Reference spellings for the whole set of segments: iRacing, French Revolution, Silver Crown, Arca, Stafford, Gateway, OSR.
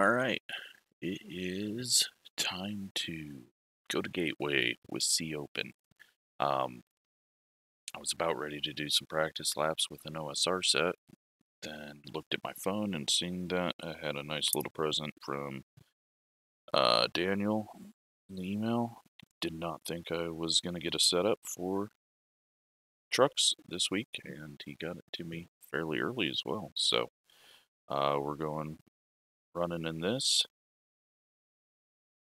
All right, it is time to go to Gateway with C open. I was about ready to do some practice laps with an OSR set, then looked at my phone and seen that I had a nice little present from Daniel in the email. Did not think I was going to get a setup for trucks this week, and he got it to me fairly early as well. So we're going running in this.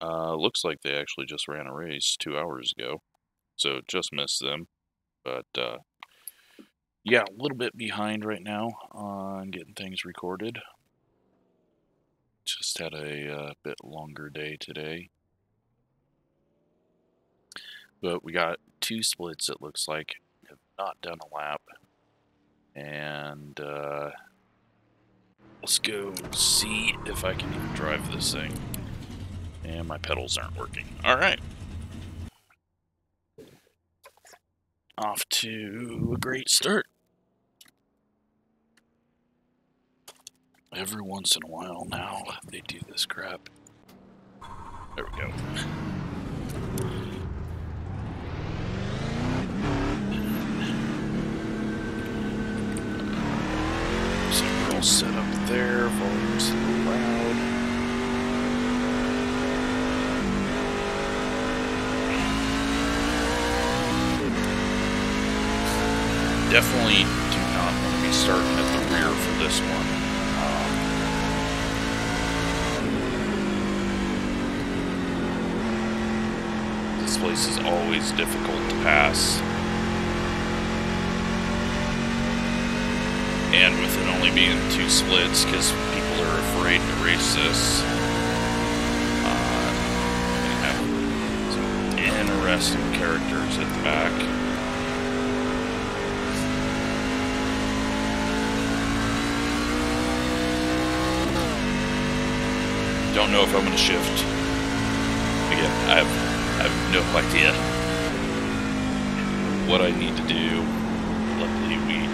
Looks like they actually just ran a race 2 hours ago, so just missed them. But yeah, a little bit behind right now on getting things recorded. Just had a bit longer day today. But we got two splits, it looks like. Have not done a lap. And let's go see if I can even drive this thing. And my pedals aren't working. Alright. Off to a great start. Every once in a while now, they do this crap. There we go. Set up there, volume's a little loud. Definitely do not want to be starting at the rear for this one. This place is always difficult to pass. And with it only being two splits, because people are afraid to race this, they have some interesting characters at the back. Don't know if I'm going to shift. Again, I have no idea what I need to do.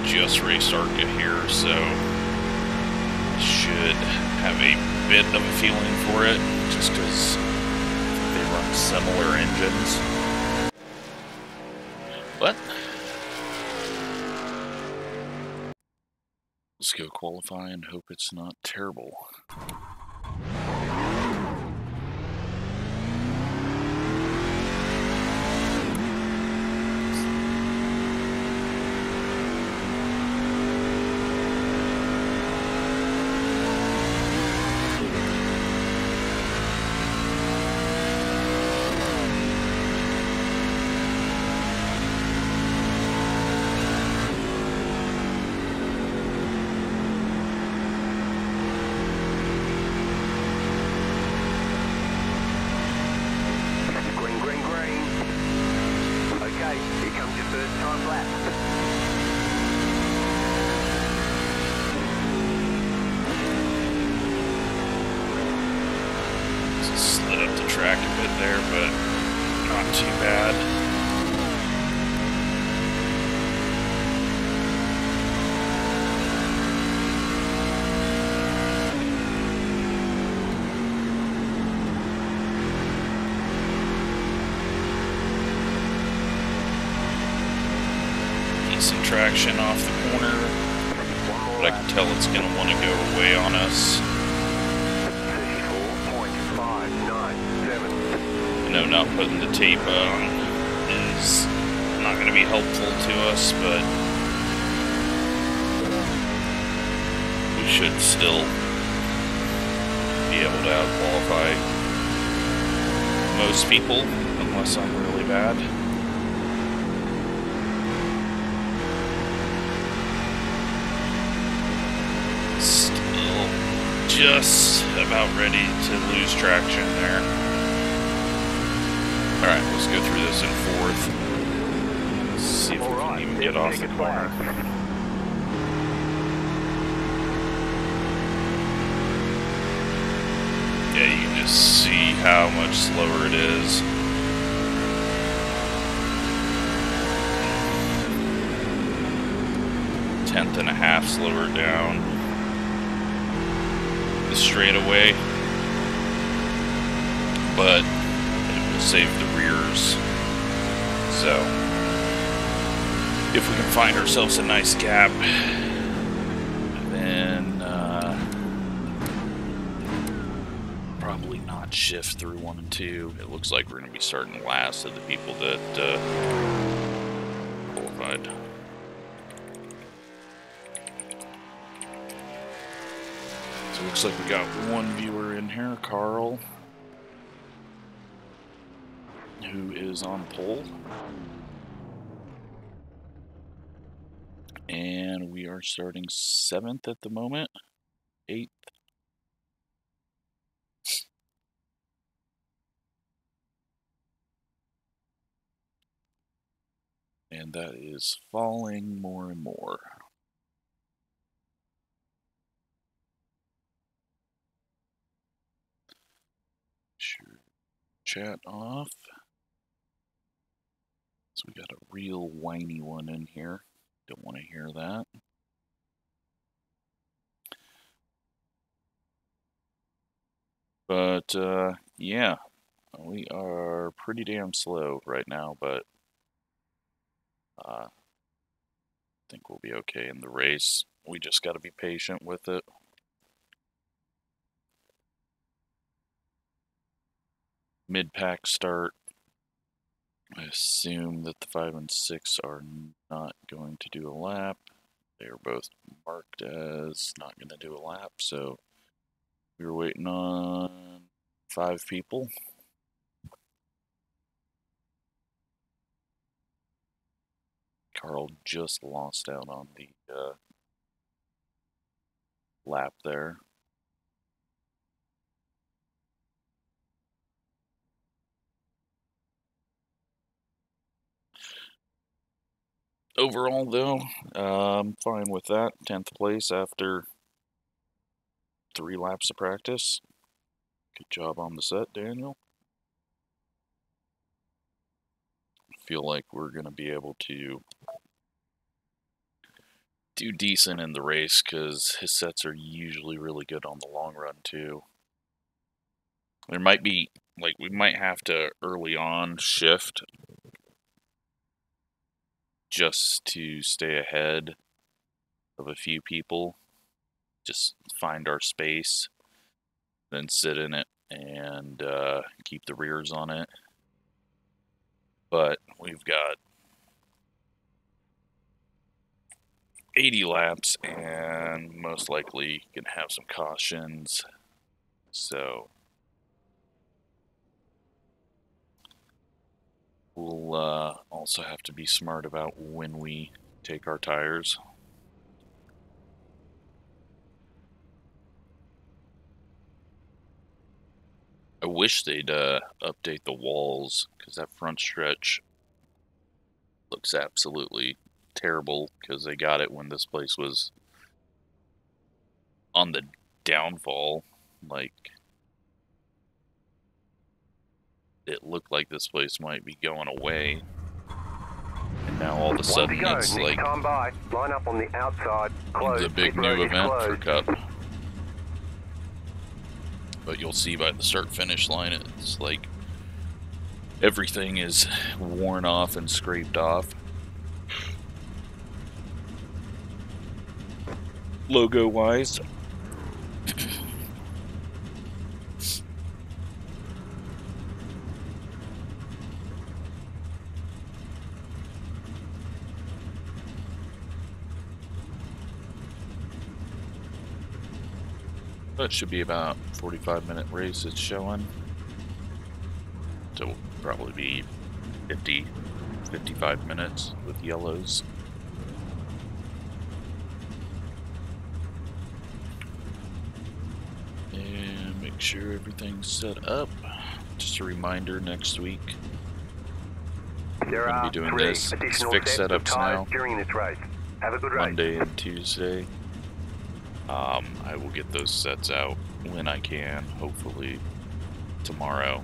Just raced Arca here, so should have a bit of a feeling for it, just because they run similar engines. What? Let's go qualify and hope it's not terrible. Track a bit there, but not too bad. Decent traction off the corner, but I can tell it's going to want to go away on us. No, not putting the tape on is not going to be helpful to us, but we should still be able to out-qualify most people, unless I'm really bad. Still just about ready to lose traction there. Alright, let's go through this in fourth. Let's see if we can even get off the corner. Yeah, you can just see how much slower it is. Tenth and a half slower down. The straightaway. but it will save the rears. So if we can find ourselves a nice gap, then probably not shift through 1 and 2. It looks like we're going to be starting last of the people that qualified. So it looks like we got one viewer in here, Carl, who is on pole. And we are starting 7th at the moment, 8th. And that is falling more and more. Chat off. So we got a real whiny one in here. Don't want to hear that. But yeah, we are pretty damn slow right now, but I think we'll be okay in the race. We just got to be patient with it. Mid-pack start. I assume that the 5 and 6 are not going to do a lap. They are both marked as not going to do a lap, so we were waiting on 5 people. Carl just lost out on the lap there. Overall, though, I'm fine with that. 10th place after 3 laps of practice. Good job on the set, Daniel. I feel like we're going to be able to do decent in the race because his sets are usually really good on the long run, too. There might be, like, we might have to early on shift just to stay ahead of a few people, just find our space, then sit in it and keep the rears on it. But we've got 80 laps and most likely gonna have some cautions, so we'll also have to be smart about when we take our tires. I wish they'd update the walls, because that front stretch looks absolutely terrible, because they got it when this place was on the downfall. Like, it looked like this place might be going away, and now all of a sudden it's like line up on the outside. Close. It's a big new event for Cup. But you'll see by the start-finish line, it's like everything is worn off and scraped off. Logo-wise. That should be about 45-minute race, it's showing. So we'll probably be 50, 55 minutes with yellows. And make sure everything's set up. Just a reminder, next week we're going to be doing this. It's fixed setups now. During this race. Have a good race. Monday and Tuesday. I will get those sets out when I can, hopefully tomorrow.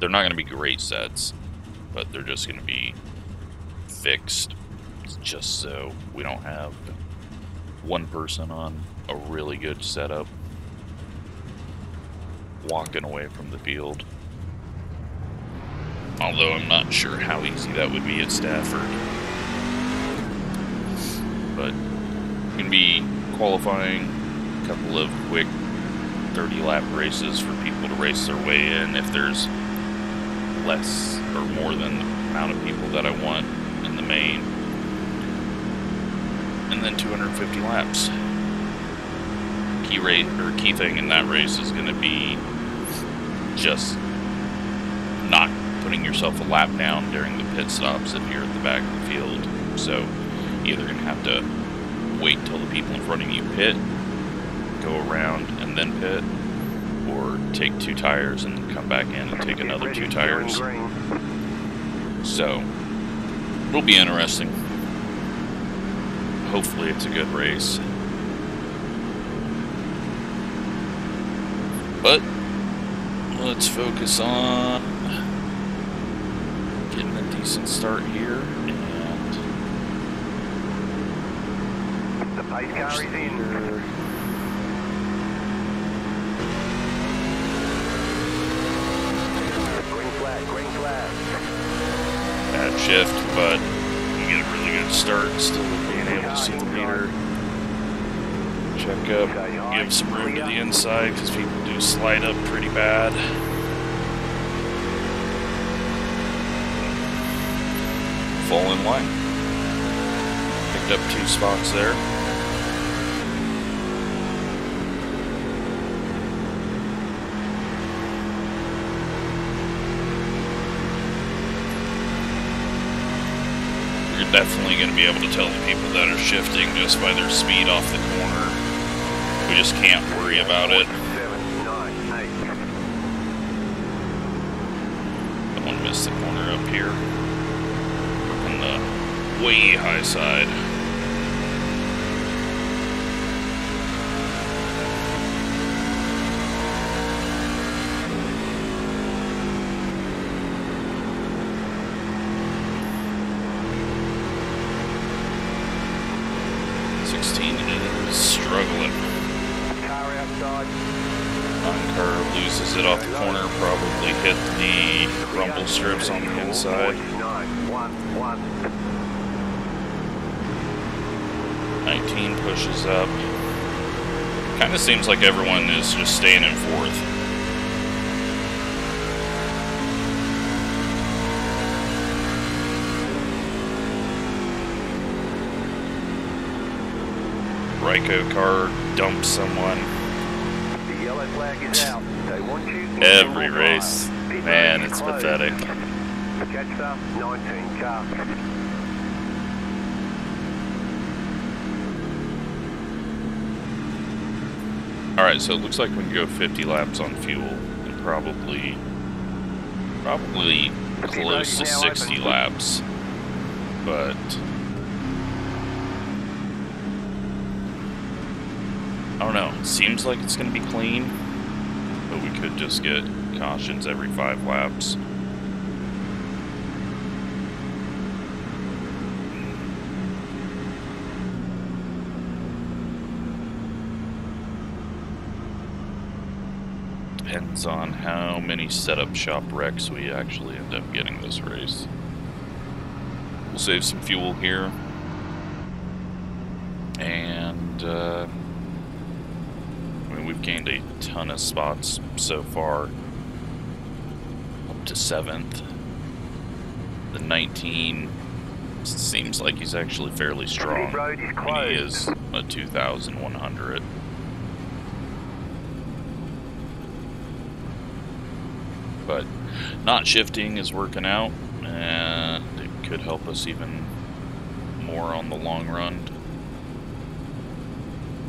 They're not going to be great sets, but they're just going to be fixed just so we don't have one person on a really good setup walking away from the field. Although I'm not sure how easy that would be at Stafford. But it's going to be qualifying, a couple of quick 30-lap races for people to race their way in if there's less or more than the amount of people that I want in the main. And then 250 laps. Key thing in that race is going to be just not putting yourself a lap down during the pit stops if you're at the back of the field. So you're either going to have to wait till the people in front of you pit, go around and then pit, or take two tires and come back in and take another two tires. So it'll be interesting. Hopefully it's a good race. But let's focus on getting a decent start here, and the pace car is in. Green flag, green flag. Bad shift, but you get a really good start. Still being able to see the leader. Check up, give some room to the inside because people do slide up pretty bad. Fall in line. Picked up two spots there. You're definitely going to be able to tell the people that are shifting just by their speed off the corner. We just can't worry about it. Don't miss the corner up here. On the way high side. Strips on the inside. One. 19 pushes up. Kind of seems like everyone is just staying in fourth. Ryko car dumps someone. The yellow flag is out. They want you. Every race. Man, it's pathetic. Catch up, 19 car. Alright, so it looks like we can go 50 laps on fuel and probably close to 60 laps. But I don't know. It seems like it's gonna be clean, but we could just get cautions every 5 laps. Depends on how many setup shop wrecks we actually end up getting this race. We'll save some fuel here, and I mean, we've gained a ton of spots so far. To 7th. The 19 seems like he's actually fairly strong. And he is a 2,100. But not shifting is working out, and it could help us even more on the long run.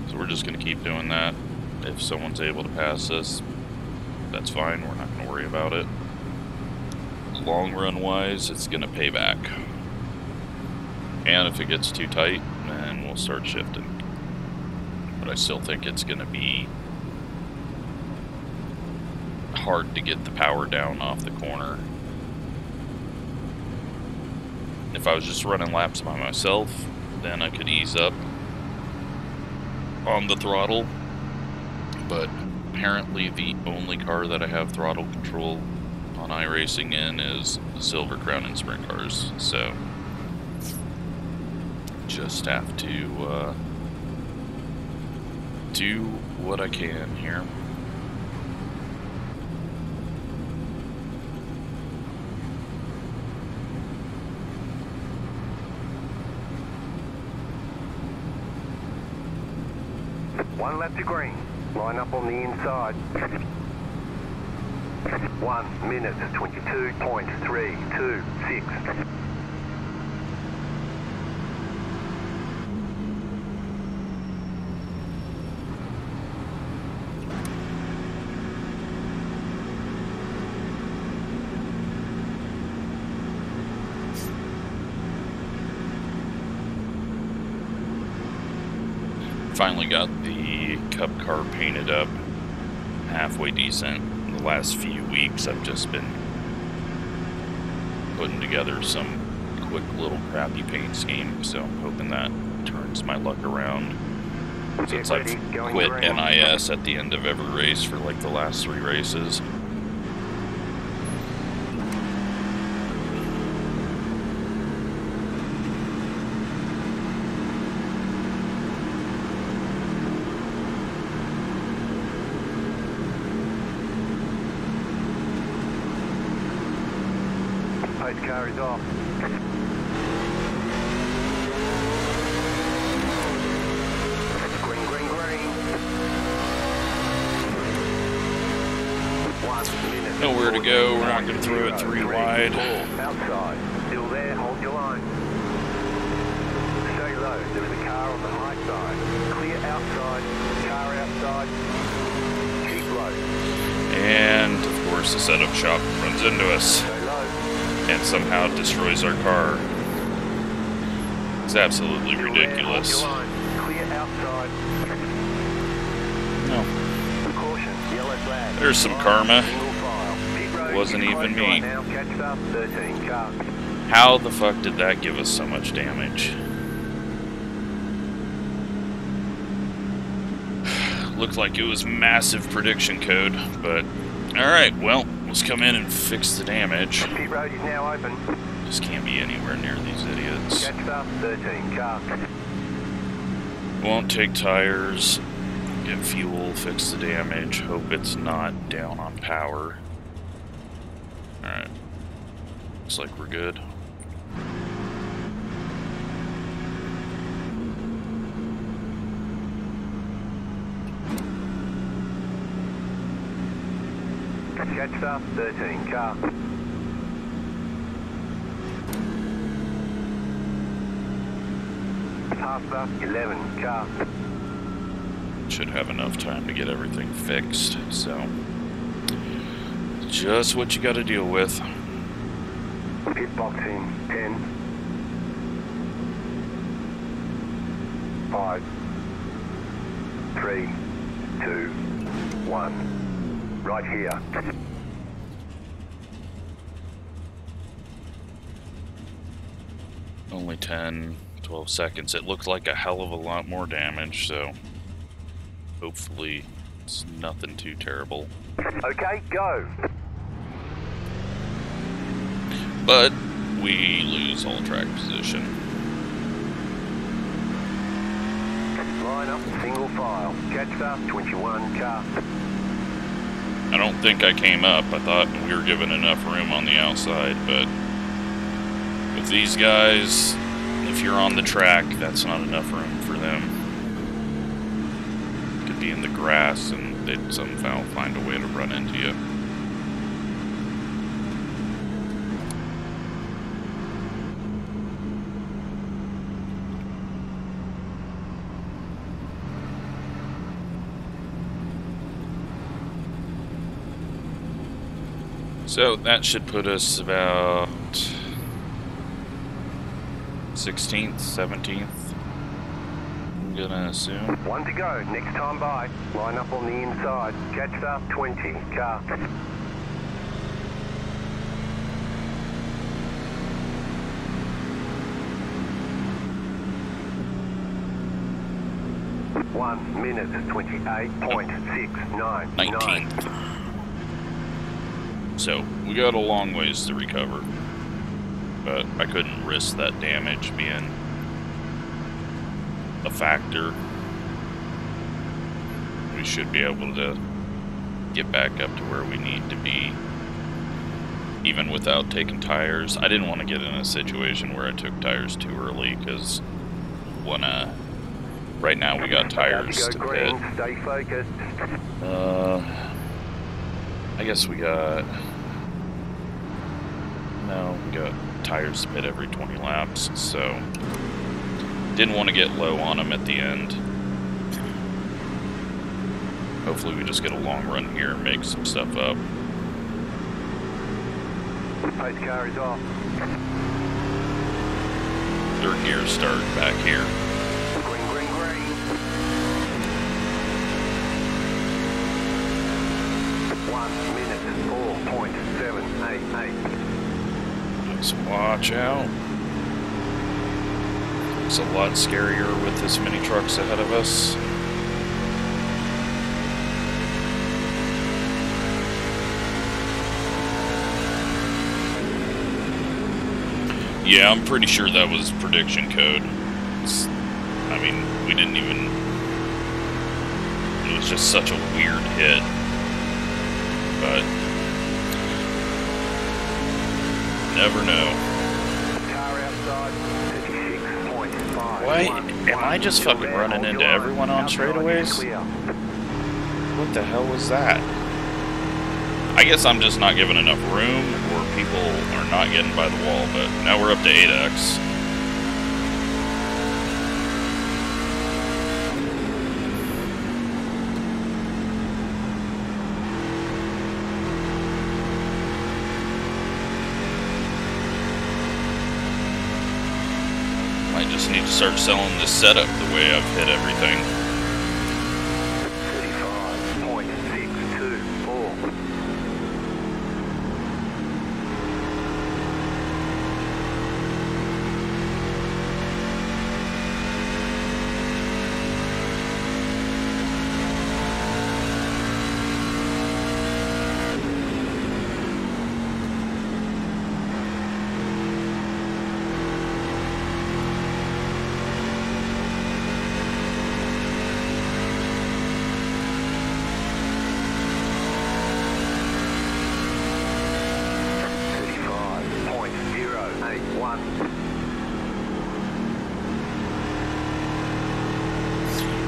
So we're just going to keep doing that. If someone's able to pass us, that's fine. We're not going to worry about it. Long run wise, it's gonna pay back. And if it gets too tight, then we'll start shifting. But I still think it's gonna be hard to get the power down off the corner. If I was just running laps by myself, then I could ease up on the throttle. But apparently the only car that I have throttle control on iRacing in is Silver Crown and sprint cars, so just have to do what I can here. One lap to green. Line up on the inside. 1 minute, 22.326. Finally got the cup car painted up halfway decent. Last few weeks I've just been putting together some quick little crappy paint scheme, so I'm hoping that turns my luck around. Since I've quit NIS at the end of every race for like the last 3 races. Car is off. Green, green, green. 1 minute. Nowhere to go. We're not going to throw it 3 wide. Outside. Still there. Hold your line. Stay low. There is a car on the high side. Clear outside. Car outside. Keep low. And of course, the setup shop runs into us and somehow destroys our car. It's absolutely ridiculous. No. There's some karma. It wasn't even me. How the fuck did that give us so much damage? Looked like it was massive prediction code, but alright, well, let's come in and fix the damage. Pit road is now open. This can't be anywhere near these idiots. Catch up, 13 car. Won't take tires. Get fuel, fix the damage. Hope it's not down on power. Alright. Looks like we're good. Catch up, 13 car. Pass up, 11 car. Should have enough time to get everything fixed, so just what you got to deal with. Pit box in, 10, 5, 3, 2, 1. Right here. Only 10, 12 seconds. It looked like a hell of a lot more damage, so hopefully it's nothing too terrible. Okay, go! But we lose all track position. Line up, single file. Catch up, 21 car. I don't think I came up. I thought we were given enough room on the outside, but with these guys, if you're on the track, that's not enough room for them. You could be in the grass and they'd somehow find a way to run into you. So that should put us about 16th, 17th, I'm gonna assume. One to go, next time by. Line up on the inside, catch up, 20, car. One minute, 28.699. 19th. So we got a long ways to recover, but I couldn't risk that damage being a factor. We should be able to get back up to where we need to be, even without taking tires. I didn't want to get in a situation where I took tires too early, because right now we got tires to pit. Stay focused. I guess we got... No, we got tires to pit every 20 laps, so... Didn't want to get low on them at the end. Hopefully we just get a long run here and make some stuff up. Post car is off. Third gear start back here. Green, green, green. 1:04.788. Just watch out. It's a lot scarier with this many trucks ahead of us. Yeah, I'm pretty sure that was prediction code. I mean, we didn't even... It was just such a weird hit. But... Never know. Why am I just fucking running into everyone on straightaways? What the hell was that? I guess I'm just not given enough room, or people are not getting by the wall, but now we're up to 8X. Might just need to start selling this setup the way I've hit everything.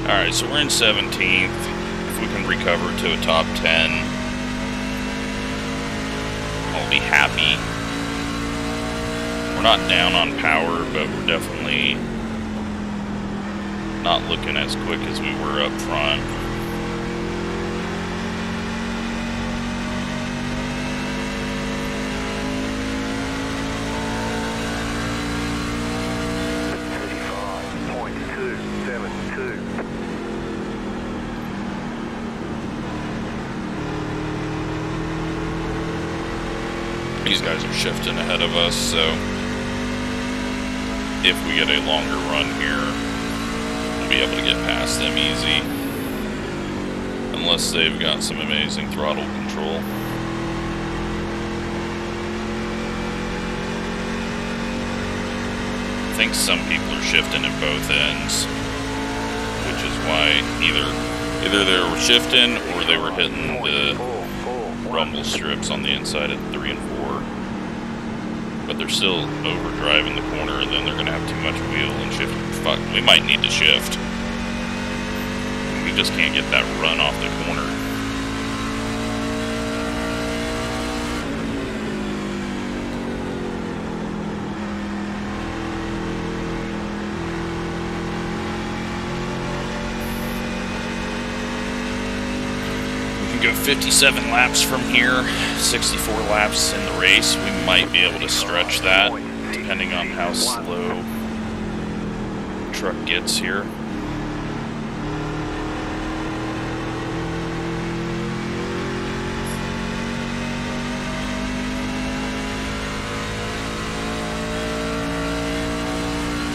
Alright, so we're in 17th. If we can recover to a top 10, I'll be happy. We're not down on power, but we're definitely not looking as quick as we were up front. These guys are shifting ahead of us, so if we get a longer run here, we'll be able to get past them easy, unless they've got some amazing throttle control. I think some people are shifting at both ends, which is why either they were shifting or they were hitting the rumble strips on the inside at 3 and 4. But they're still overdriving the corner, and then they're going to have too much wheel and shift. Fuck, we might need to shift. We just can't get that run off the corner. Go 57 laps from here, 64 laps in the race. We might be able to stretch that, depending on how slow the truck gets here.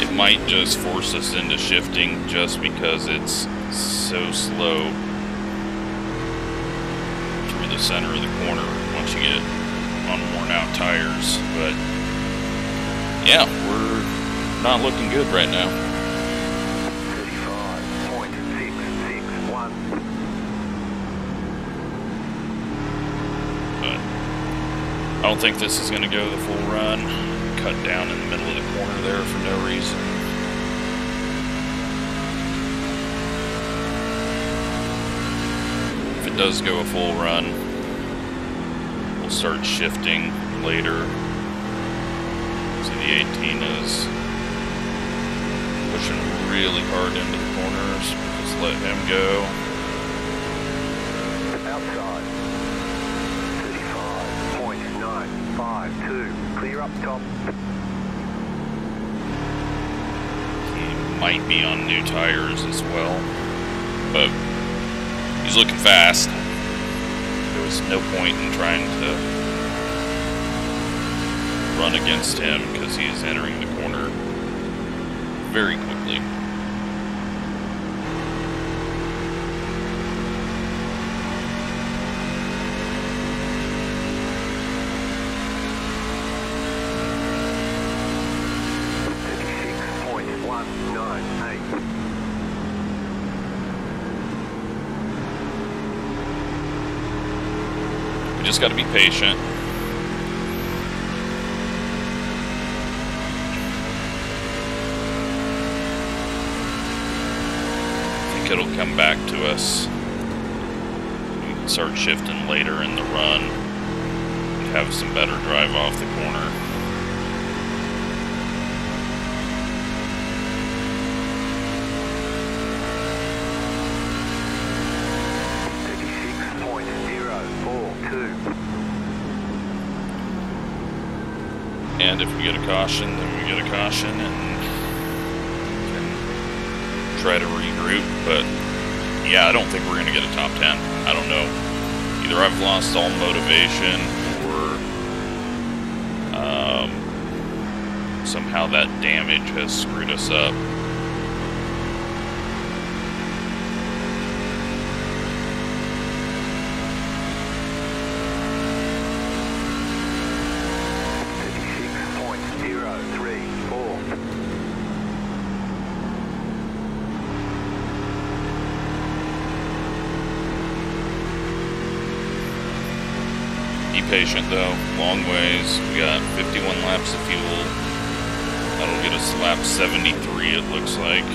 It might just force us into shifting just because it's so slow. The center of the corner once you get it on worn out tires. But yeah, we're not looking good right now. 35.661. But I don't think this is going to go the full run. Cut down in the middle of the corner there for no reason. If it does go a full run, we'll start shifting later. So the 18 is pushing really hard into the corners. Just let him go. Outside. 35.952. Clear up top. He might be on new tires as well, but he's looking fast. There was no point in trying to run against him because he is entering the corner very quickly. We just got to be patient. It'll come back to us. We can start shifting later in the run and have some better drive off the corner. And if we get a caution, then we get a caution and try to regroup. But yeah, I don't think we're gonna get a top 10. I don't know. Either I've lost all motivation, or somehow that damage has screwed us up. Patient though, long ways. We got 51 laps of fuel. That'll get us to lap 73, it looks like.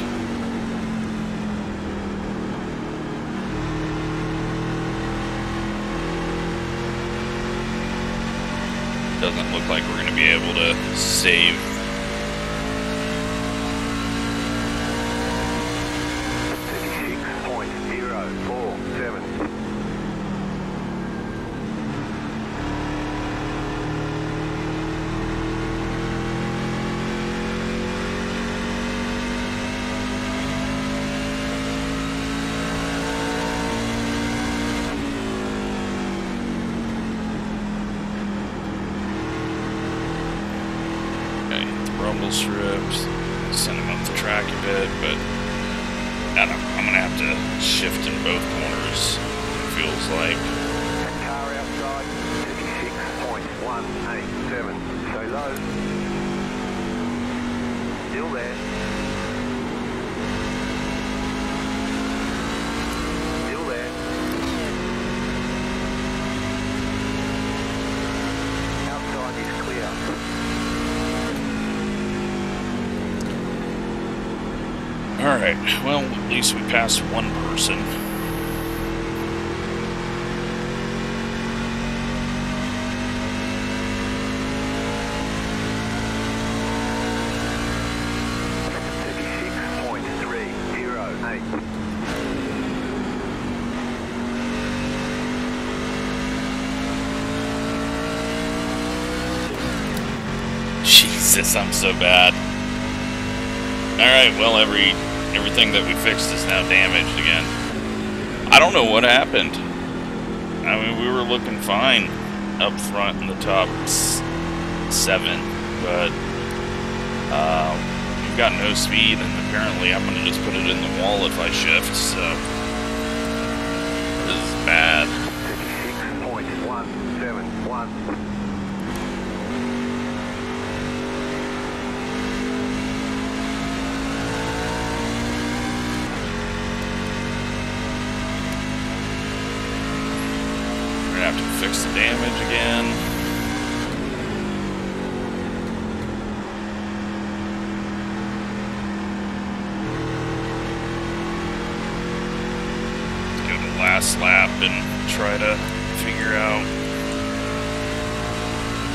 Doesn't look like we're going to be able to save. Strips, send them up the track a bit, but I don't know, I'm gonna have to shift in both corners, it feels like. That car outside, 56.187, so low. Still there. Still there. Outside is clear. Alright, well, at least we passed one person. Jesus, I'm so bad. Alright, well, everything that we fixed is now damaged again. I don't know what happened. I mean, we were looking fine up front in the top 7, but we've got no speed, and apparently I'm going to just put it in the wall if I shift, so this is bad. 36.17. fix the damage again. Last lap and try to figure out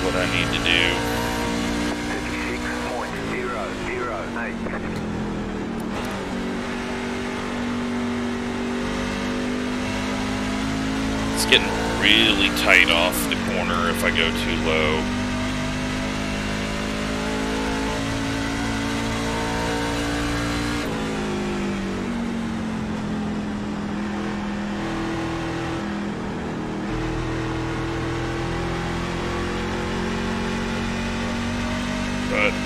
what I need to do. 56.008. It's getting really tight off the corner if I go too low.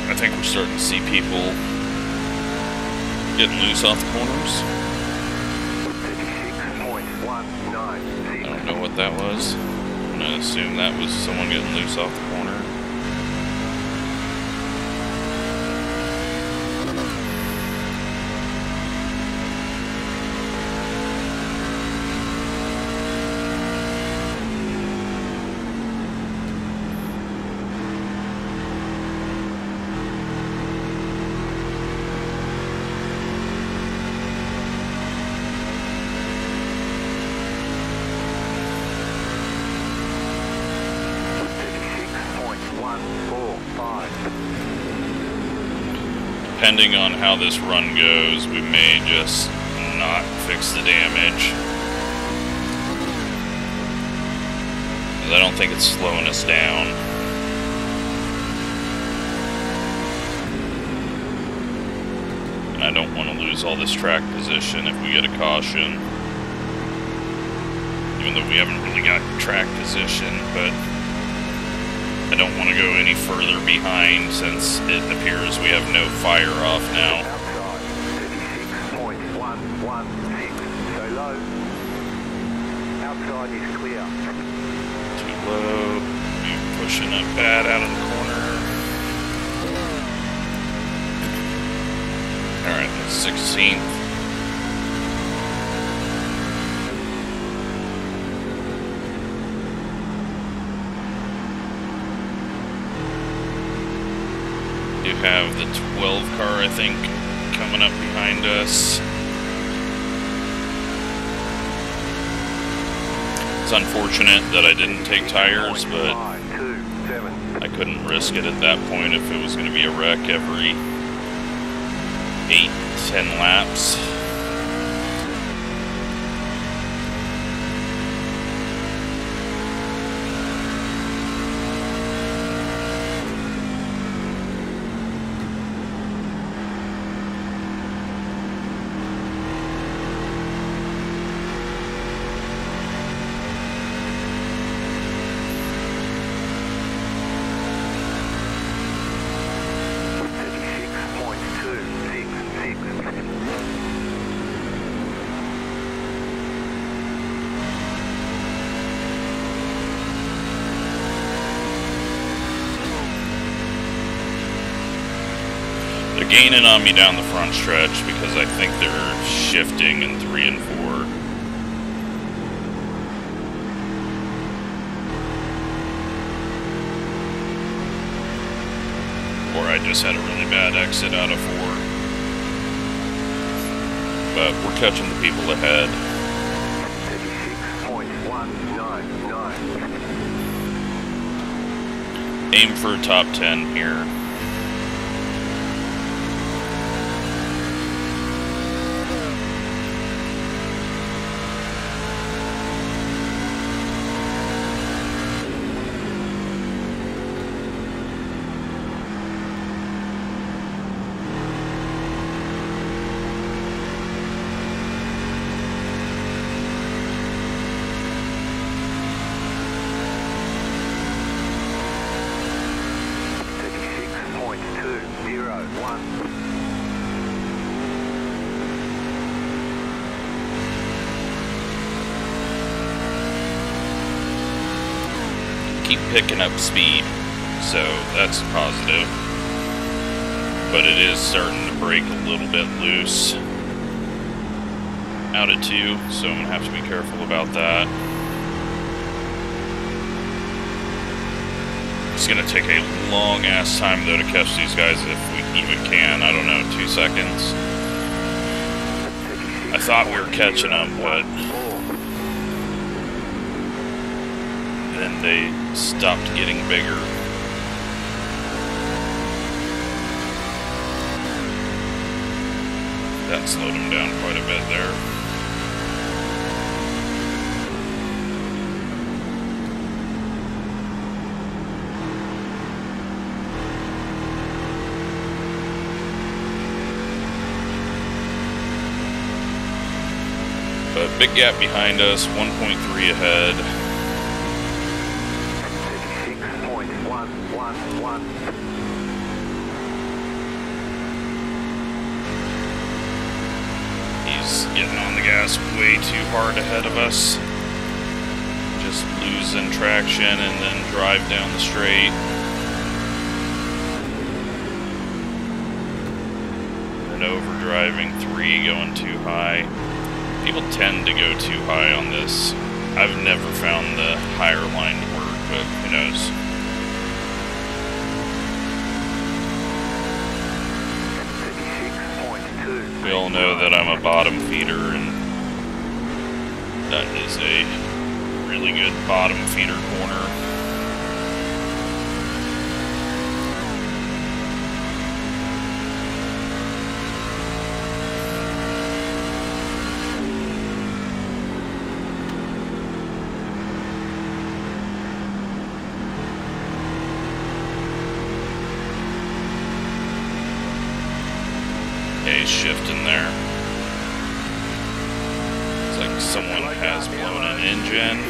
I think we're starting to see people getting loose off the corners. I don't know what that was. I'm going to assume that was someone getting loose off the corner. Depending on how this run goes, we may just not fix the damage. Because I don't think it's slowing us down. And I don't want to lose all this track position if we get a caution. Even though we haven't really got track position, but I don't want to go any further behind since it appears we have no fire off now. So low. Outside is clear. Too low. You're pushing it bad out of the corner. Alright, that's 16th. Have the 12 car, I think, coming up behind us. It's unfortunate that I didn't take tires, but I couldn't risk it at that point if it was going to be a wreck every 8-10 laps. Gaining on me down the front stretch because I think they're shifting in 3 and 4. Or I just had a really bad exit out of 4. But we're catching the people ahead. 36.199. Aim for top 10 here. Keep picking up speed, so that's positive, but it is starting to break a little bit loose out of 2, so I'm going to have to be careful about that. It's going to take a long-ass time, though, to catch these guys if we even can. I don't know, 2 seconds. I thought we were catching them, but then they stopped getting bigger. That slowed them down quite a bit there. Big gap behind us, 1.3 ahead. He's getting on the gas way too hard ahead of us. Just losing traction and then drive down the straight. And overdriving 3, going too high. People tend to go too high on this. I've never found the higher line to work, but who knows. We all know that I'm a bottom feeder, and that is a really good bottom feeder corner. Shift in there. It's like someone has blown an engine.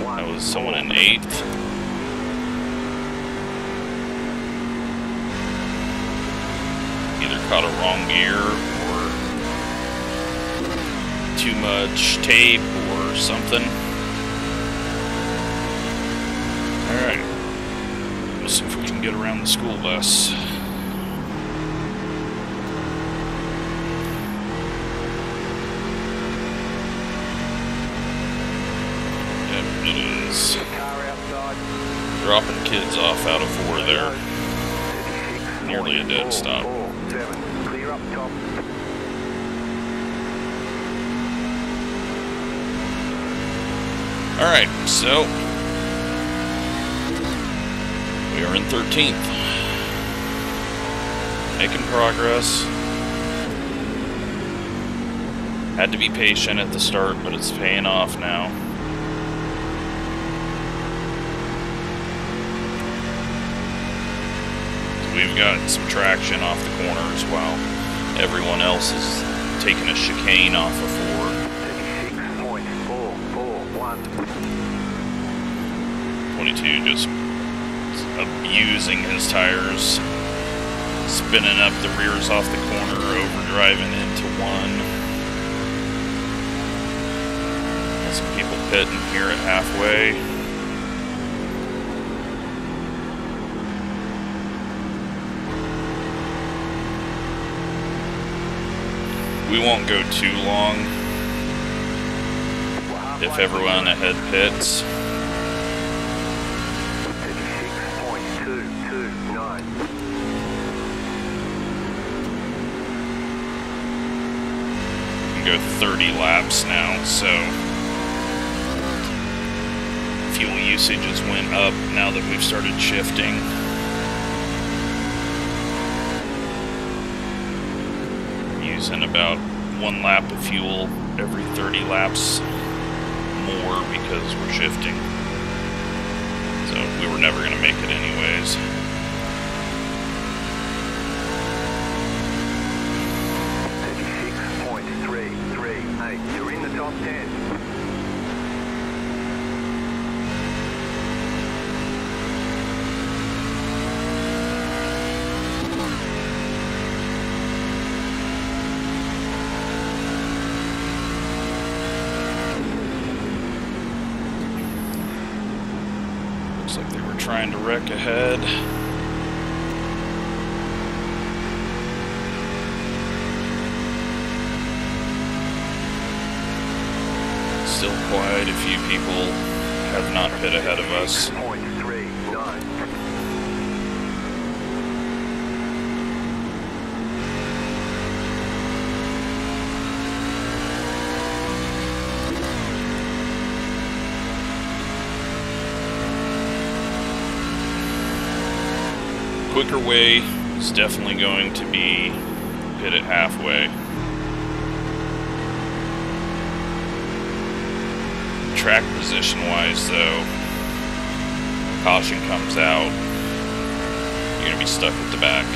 That was someone in 8th. Either caught a wrong gear or too much tape or something. Alright. Let's see if we can get around the school bus. Dropping kids off out of 4 there. Nearly a dead stop. Alright, so we are in 13th. Making progress. Had to be patient at the start, but it's paying off now. We've got some traction off the corners while everyone else is taking a chicane off of 4. .441. 22 just abusing his tires, spinning up the rears off the corner, overdriving into 1. Got some people pitting here at halfway. We won't go too long if everyone ahead pits. We go 30 laps now, so fuel usage has went up now that we've started shifting. And about 1 lap of fuel every 30 laps more because we're shifting. So we were never going to make it anyways. You're in the top 10. Trying to wreck ahead. Still quite a few people have not hit ahead of us. 3.39. quicker way is definitely going to be pit it halfway. Track position wise though, caution comes out, you're gonna be stuck at the back.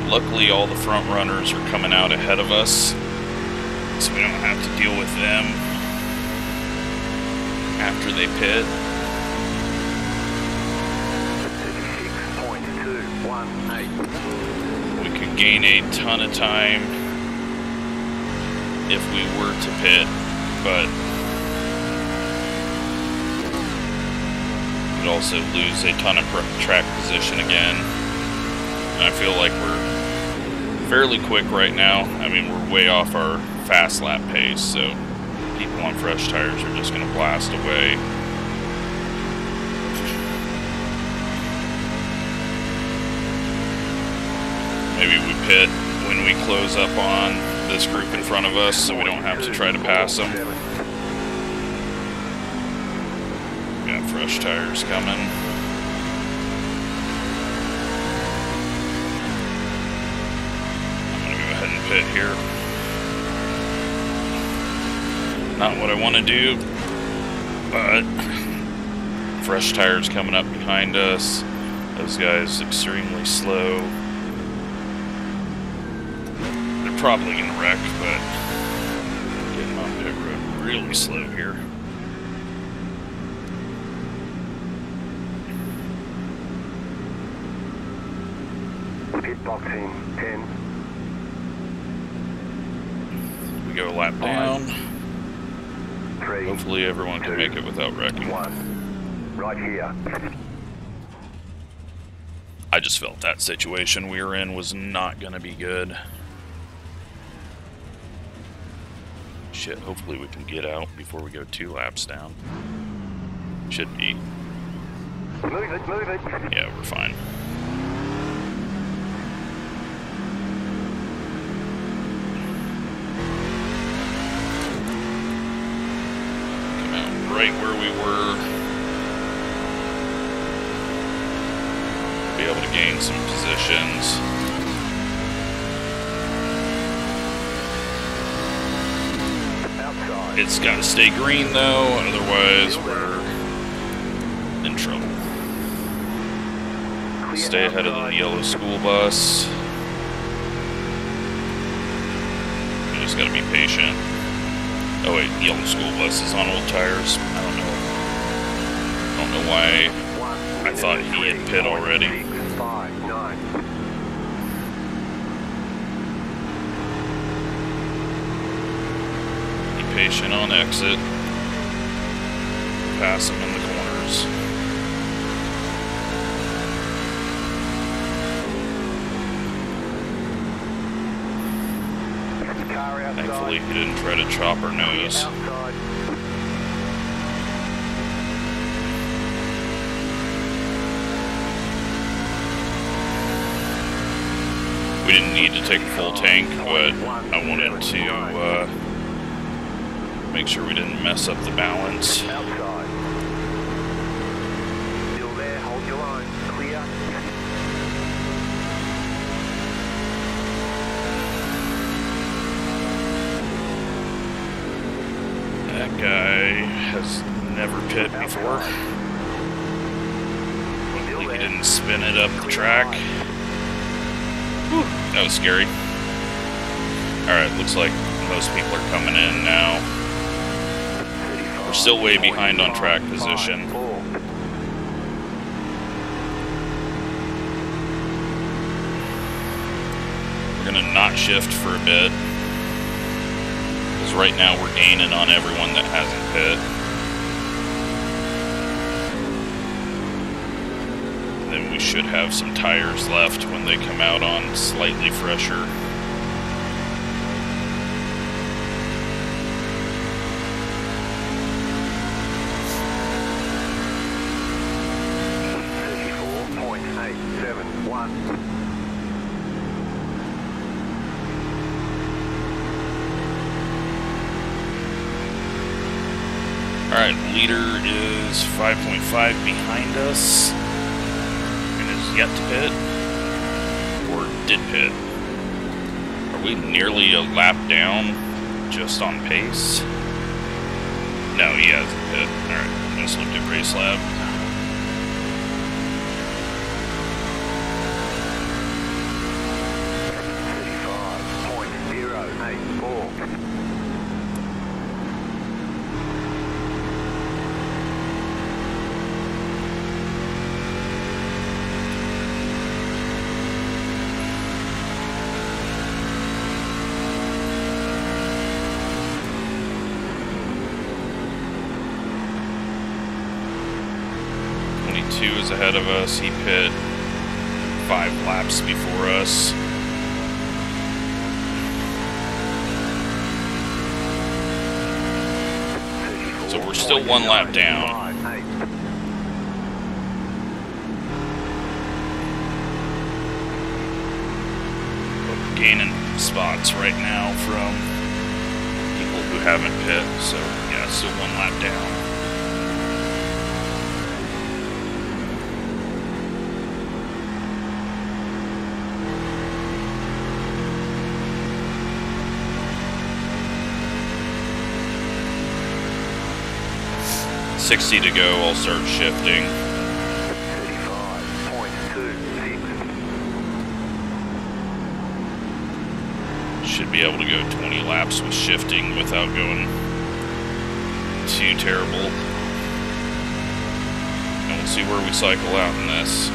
56.314. Luckily all the front runners are coming out ahead of us, so we don't have to deal with them after they pit. 56.218. We could gain a ton of time if we were to pit, but we could also lose a ton of track position again. And I feel like we're fairly quick right now. I mean, we're way off our fast lap pace, so people on fresh tires are just going to blast away. Maybe we pit when we close up on this group in front of us so we don't have to try to pass them. We got fresh tires coming. I'm going to go ahead and pit here. Not what I want to do, but fresh tires coming up behind us. Those guys extremely slow. They're probably going to wreck, but getting on pit road really slow here. Pit boxing 10. We go lap down. Hopefully everyone can make it without wrecking. Right here. I just felt that situation we were in was not going to be good. Shit, hopefully we can get out before we go two laps down. Should be. Move it, move it. Yeah, we're fine. Right where we were, be able to gain some positions. It's got to stay green though, otherwise we're in trouble. Stay ahead of the yellow school bus. You just got to be patient. Oh wait, yellow school bus is on old tires. I don't know. I don't know why I thought he had pit already. Be patient on exit. Pass him in the corners. Thankfully he didn't try to chop our nose. We didn't need to take a full tank, but I wanted to make sure we didn't mess up the balance. Guy has never pit before. Hopefully he didn't spin it up the track. Whew, that was scary. Alright, looks like most people are coming in now. We're still way behind on track position. We're gonna not shift for a bit. Right now we're gaining on everyone that hasn't pit. And then we should have some tires left when they come out on slightly fresher. Alright, leader is 5.5 behind us and is yet to pit, or did pit. Are we nearly a lap down just on pace? No, he hasn't pit. Alright, let's look at race lap. Ahead of us, he pit 5 laps before us. So we're still 1 lap down. But gaining spots right now from people who haven't pit, so yeah, still 1 lap down. .60 to go, I'll start shifting. 35.26. Should be able to go 20 laps with shifting without going too terrible. And we'll see where we cycle out in this.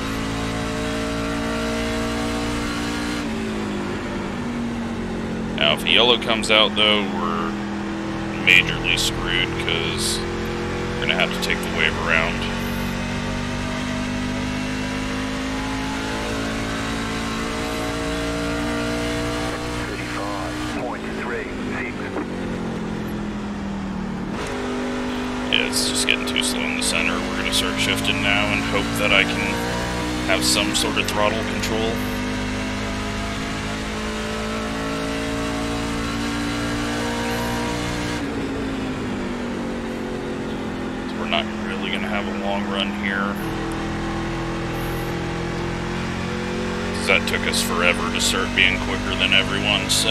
Now if the yellow comes out though, we're majorly screwed because we're gonna have to take the wave around. Yeah, it's just getting too slow in the center. We're gonna start shifting now and hope that I can have some sort of throttle control. Run here, because that took us forever to start being quicker than everyone, so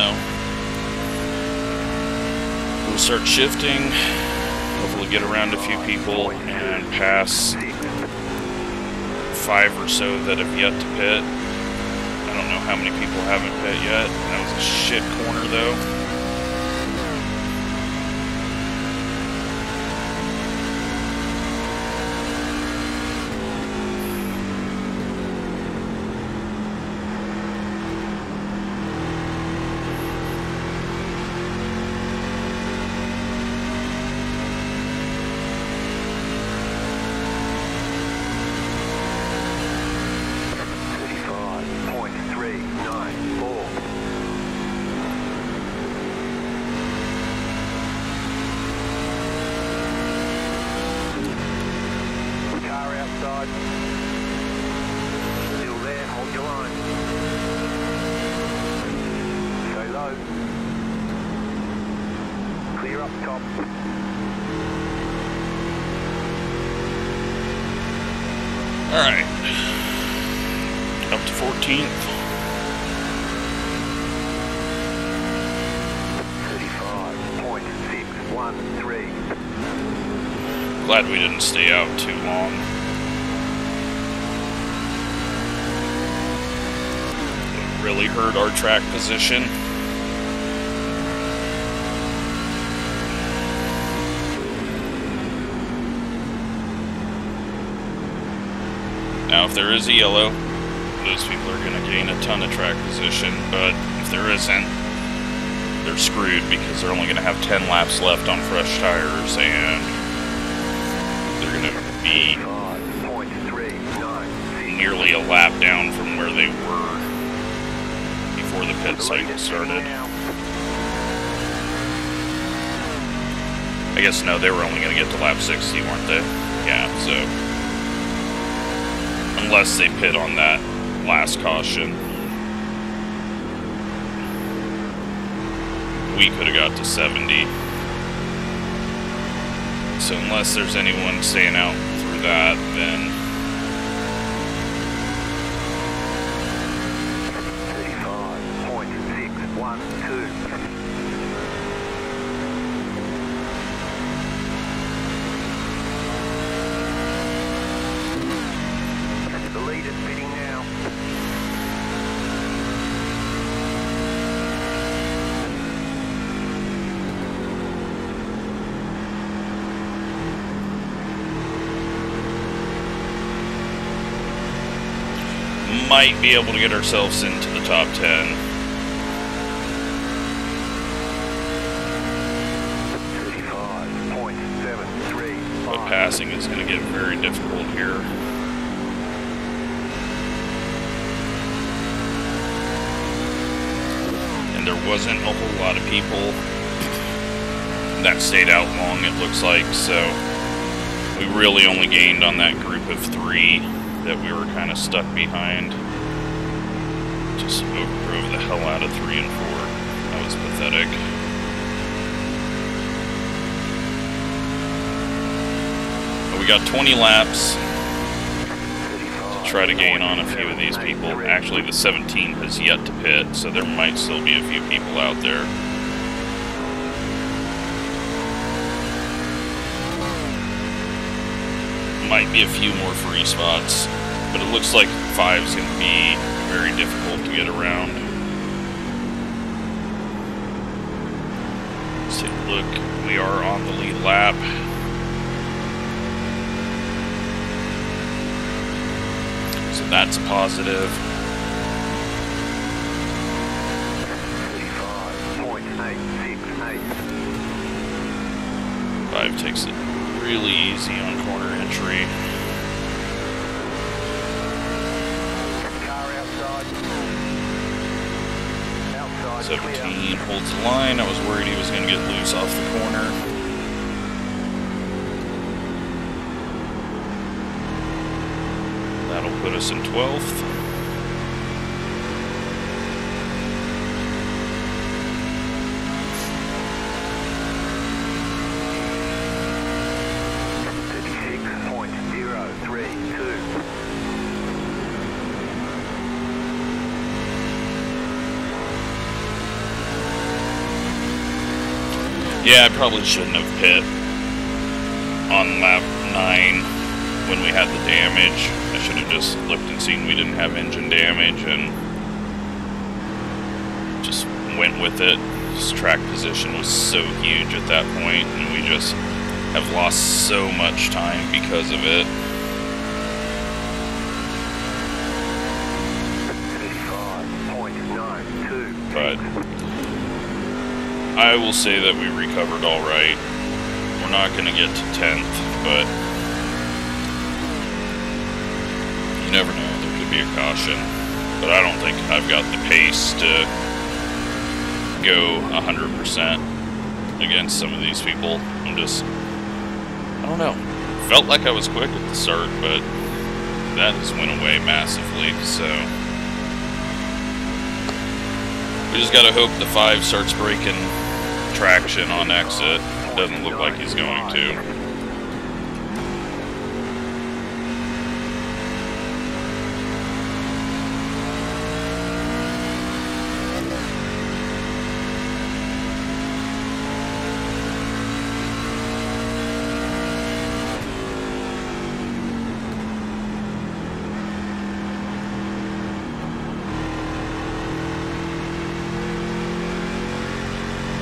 we'll start shifting, hopefully get around a few people and pass 5 or so that have yet to pit. I don't know how many people haven't pit yet. That was a shit corner though. Alright, up to 14th. 35.613. Glad we didn't stay out too long. It really hurt our track position. Now, if there is a yellow, those people are going to gain a ton of track position, but if there isn't, they're screwed because they're only going to have 10 laps left on fresh tires, and they're going to be nearly a lap down from where they were before the pit cycle started. I guess, no, they were only going to get to lap 60, weren't they? Yeah, so unless they pit on that last caution. We could have got to 70. So unless there's anyone staying out through that, then... 35.612. Might be able to get ourselves into the top 10. 35.73. But passing is going to get very difficult here. And there wasn't a whole lot of people that stayed out long, it looks like, so we really only gained on that group of three that we were kind of stuck behind. Just overdrove the hell out of 3 and 4. That was pathetic. But we got 20 laps to try to gain on a few of these people. Actually, the 17 has yet to pit, so there might still be a few people out there. Might be a few more free spots, but it looks like 5's going to be very difficult to get around. Let's take a look. We are on the lead lap. So that's positive. 35.868. 5 takes it really easy on corner entry. Car outside. 17 holds the line. I was worried he was going to get loose off the corner. That'll put us in 12th. Yeah, I probably shouldn't have pit on lap 9 when we had the damage. I should have just looked and seen we didn't have engine damage and just went with it. This track position was so huge at that point, and we just have lost so much time because of it. 35.92. But I will say that we recovered all right. We're not going to get to 10th, but you never know. There could be a caution. But I don't think I've got the pace to go 100% against some of these people. I don't know. Felt like I was quick at the start, but that has went away massively, so... We just gotta hope the 5 starts breaking traction on exit. Doesn't look like he's going to.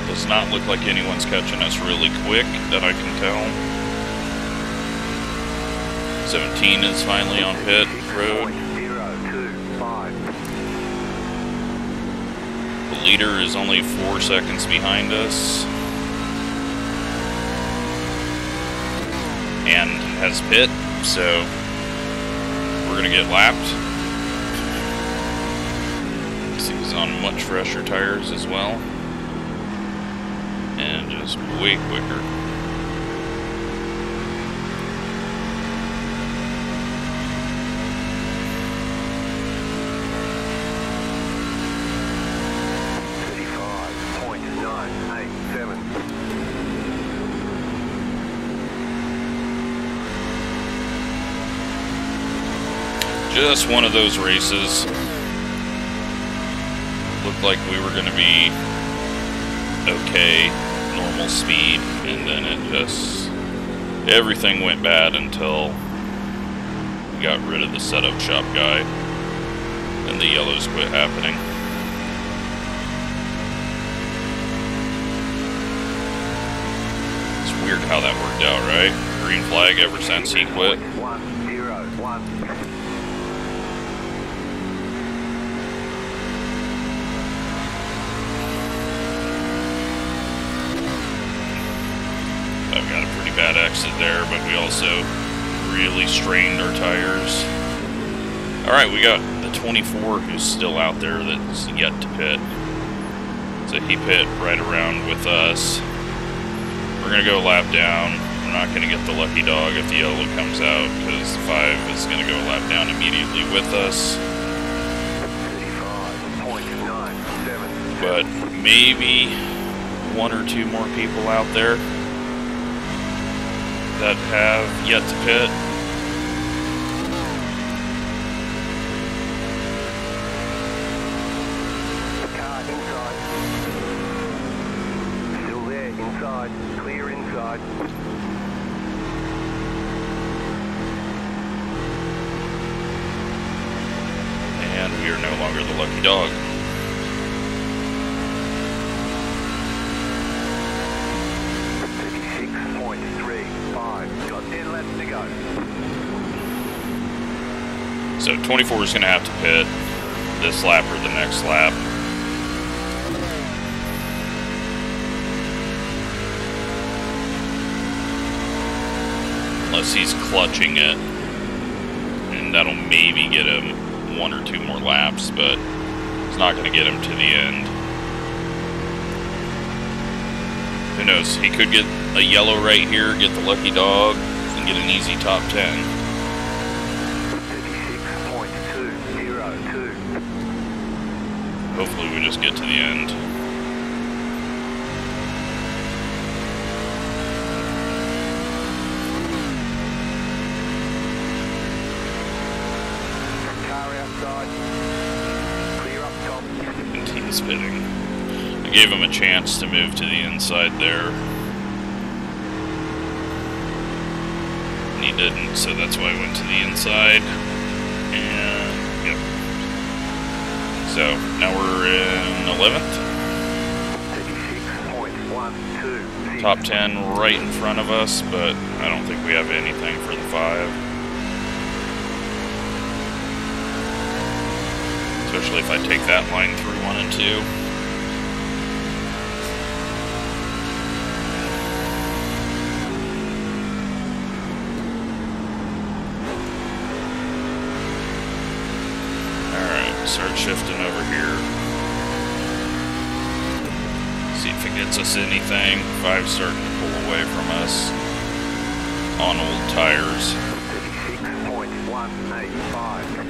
Does not look like anyone's catching us really quick that I can tell. 17 is finally on pit road. The leader is only 4 seconds behind us. And has pit, so we're going to get lapped. He's on much fresher tires as well. And just way quicker. Just one of those races. Looked like we were going to be okay, normal speed, and then it just... everything went bad until we got rid of the setup shop guy, and the yellows quit happening. It's weird how that worked out, right? Green flag ever since he quit. I've got a pretty bad exit there, but we also really strained our tires. Alright, we got the 24 who's still out there that's yet to pit. So he pit right around with us. We're going to go lap down. We're not going to get the lucky dog if the yellow comes out, because the 5 is going to go lap down immediately with us. But maybe one or two more people out there that have yet to pit. The car inside. Still there, inside. Clear inside. And we are no longer the lucky dog. So 24 is going to have to pit this lap or the next lap. Unless he's clutching it. And that'll maybe get him one or two more laps, but it's not going to get him to the end. Who knows? He could get a yellow right here, get the lucky dog, and get an easy top 10. Hopefully we just get to the end. Car outside. Clear up top. And he's pitting. I gave him a chance to move to the inside there. And he didn't, so that's why I went to the inside. And yep. So, now we're in 11th. Top 10 right in front of us, but I don't think we have anything for the 5. Especially if I take that line through 1 and 2. Start shifting over here. See if it gets us anything. 5's starting to pull away from us on old tires. 56.185.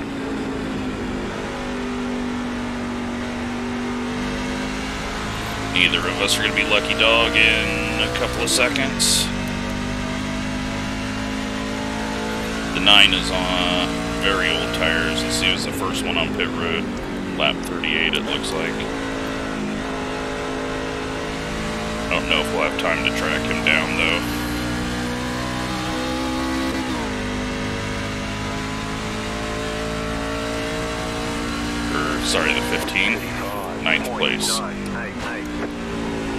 Neither of us are going to be lucky dog in a couple of seconds. The 9 is on very old tires, and he was the first one on pit road, lap 38 it looks like. I don't know if we'll have time to track him down though. Or, sorry, the 15, 9th place.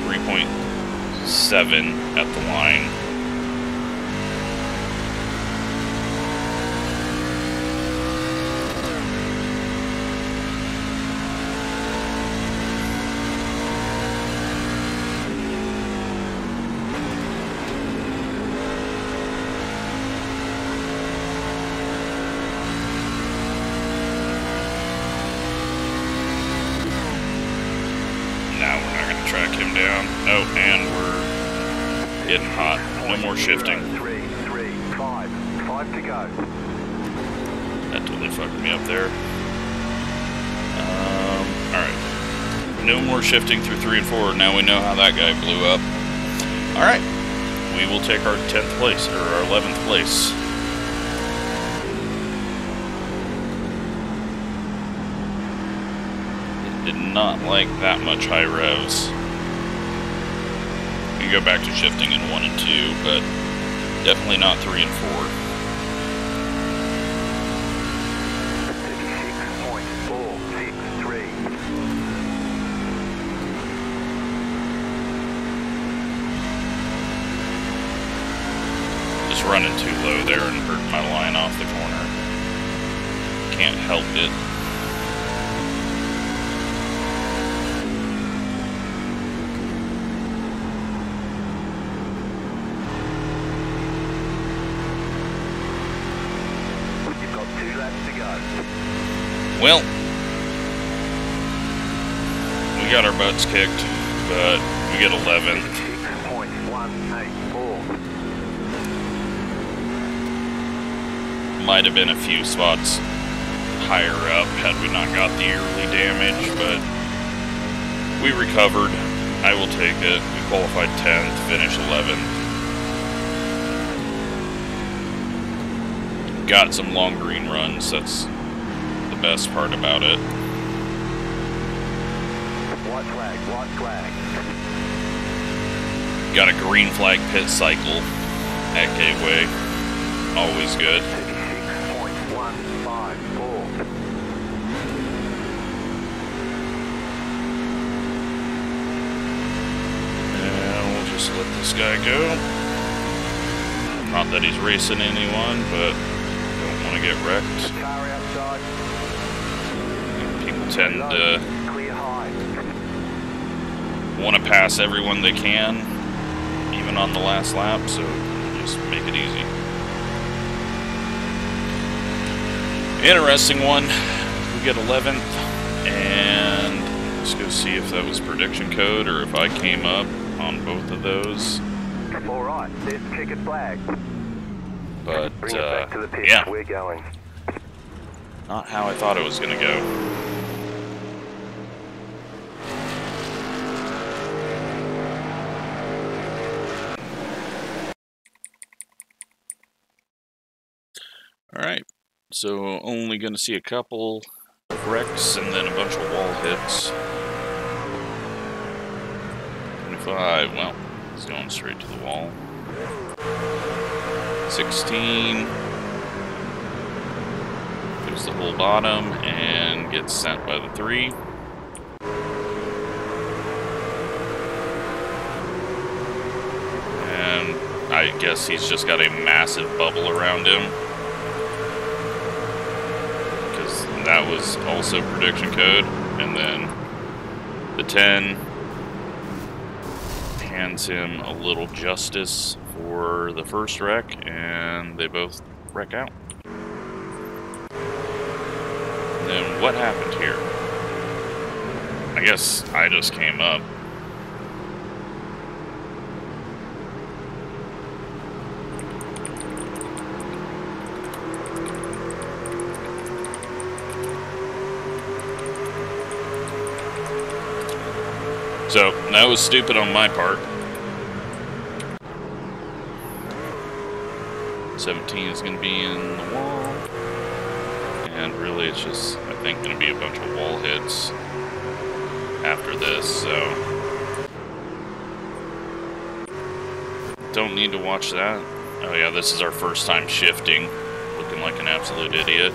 3.7 at the line. Shifting. Five to go. That totally fucked me up there. Alright. No more shifting through 3 and 4. Now we know how that guy blew up. Alright. We will take our 10th place, or our 11th place. did not like that much high revs. You can go back to shifting in 1 and 2, but definitely not 3 and 4. Running too low there and hurt my line off the corner. Can't help it. You've got 2 laps to go. Well, we got our butts kicked, but we get 11th. Might have been a few spots higher up had we not got the early damage, but we recovered. I will take it. We qualified 10th, finished 11th. Got some long green runs, that's the best part about it. White flag, white flag. Got a green flag pit cycle at Gateway. Always good. Let this guy go. Not that he's racing anyone, but don't want to get wrecked. People tend to want to pass everyone they can, even on the last lap, so just make it easy. Interesting one. We get 11th, and let's go see if that was prediction code or if I came up on both of those. Alright, there's ticket flag. But, yeah. We're going. Not how I thought it was going to go. Alright, so only going to see a couple of wrecks and then a bunch of wall hits. Well, he's going straight to the wall. 16. There's the whole bottom and gets sent by the 3. And I guess he's just got a massive bubble around him, because that was also prediction code. And then the 10 hands him a little justice for the first wreck, and they both wreck out. And then what happened here? I guess I just came up. So, that was stupid on my part. 17 is going to be in the wall. And really it's just, I think, going to be a bunch of wall hits after this, so don't need to watch that. Oh yeah, this is our first time shifting. Looking like an absolute idiot.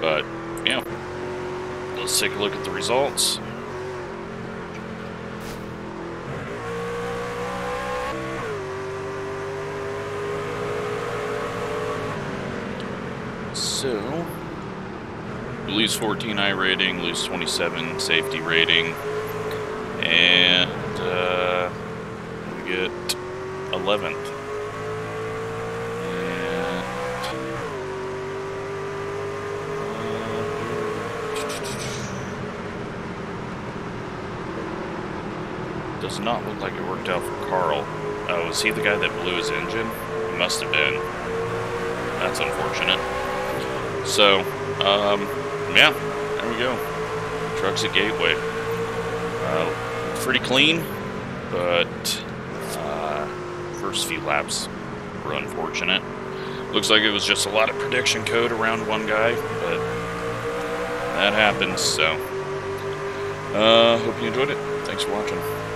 But, yeah. Let's take a look at the results. So, we lose 14 I rating, lose 27 safety rating, and we get 11th. Does not look like it worked out for Carl. Oh, was he the guy that blew his engine? He must have been. That's unfortunate. So, yeah, there we go. Trucks at Gateway. Pretty clean, but first few laps were unfortunate. Looks like it was just a lot of prediction code around one guy, but that happens, so hope you enjoyed it. Thanks for watching.